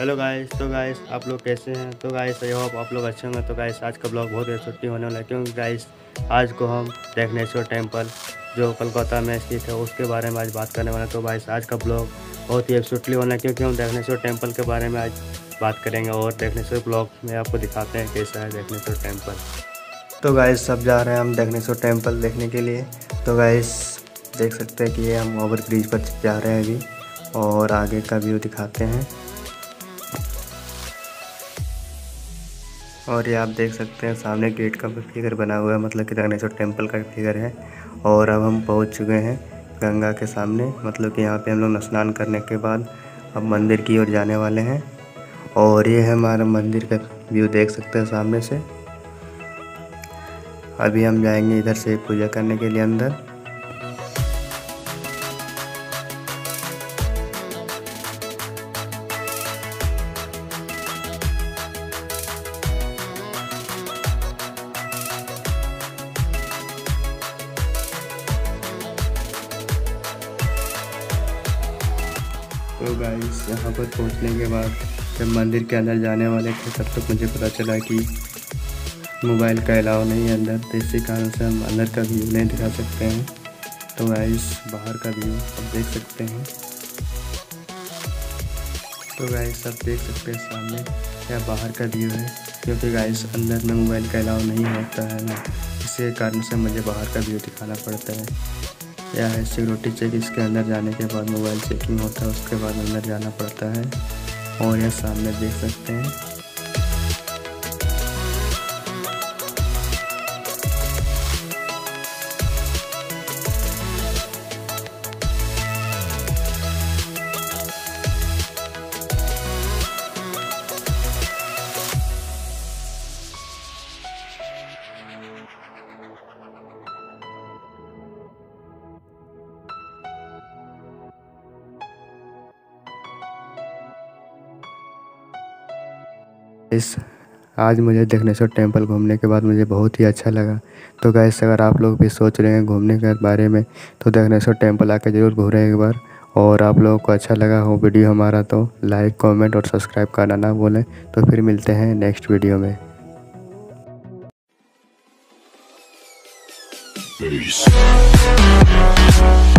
Hello guys. तो guys आप लोग कैसे हैं? तो गाइस आई होप आप लोग अच्छे होंगे। तो गाइस आज का ब्लॉग बहुत छुट्टी होने वाला है, क्योंकि गाइस आज को हम दक्षिणेश्वर टेम्पल जो कोलकाता में स्थित है उसके बारे में आज बात करने वाले हैं। तो गाइस आज का ब्लॉग बहुत ही एक्साइटली होना है, क्योंकि हम दक्षिणेश्वर टेम्पल के बारे में आज बात करेंगे और दक्षिणेश्वर ब्लॉग में आपको दिखाते हैं कैसा है दक्षिणेश्वर टेम्पल। तो गाइस सब जा रहे हैं हम दक्षिणेश्वर टेम्पल देखने के लिए। तो गाइस देख सकते हैं कि हम ओवर ब्रिज पर जा रहे हैं अभी, और आगे का व्यू दिखाते हैं। और ये आप देख सकते हैं सामने गेट का फिगर बना हुआ है, मतलब कि दक्षिणेश्वर टेम्पल का फिगर है। और अब हम पहुंच चुके हैं गंगा के सामने, मतलब कि यहाँ पे हम लोग स्नान करने के बाद अब मंदिर की ओर जाने वाले हैं। और ये है हमारा मंदिर का व्यू, देख सकते हैं सामने से। अभी हम जाएंगे इधर से पूजा करने के लिए अंदर। तो गाइस यहाँ पर पहुँचने के बाद जब मंदिर के अंदर जाने वाले थे तब तक मुझे पता चला कि मोबाइल का अलाव नहीं है अंदर, तो इसी कारण से हम अंदर का व्यू नहीं दिखा सकते हैं। तो गाइस बाहर का व्यू आप देख सकते हैं। तो गाइस आप देख सकते हैं सामने क्या बाहर का व्यू है, क्योंकि गाइस अंदर में मोबाइल का अलाव नहीं होता है ना, इसी कारण से मुझे बाहर का व्यू दिखाना पड़ता है। या है सिक्योरिटी चेक, इसके अंदर जाने के बाद मोबाइल चेकिंग होता है, उसके बाद अंदर जाना पड़ता है। और यह सामने देख सकते हैं। इस आज मुझे दक्षिणेश्वर टेम्पल घूमने के बाद मुझे बहुत ही अच्छा लगा। तो गाइस अगर आप लोग भी सोच रहे हैं घूमने के बारे में तो दक्षिणेश्वर टेम्पल आकर ज़रूर घूमें एक बार। और आप लोगों को अच्छा लगा हो वीडियो हमारा तो लाइक, कमेंट और सब्सक्राइब करना ना भूलें। तो फिर मिलते हैं नेक्स्ट वीडियो में।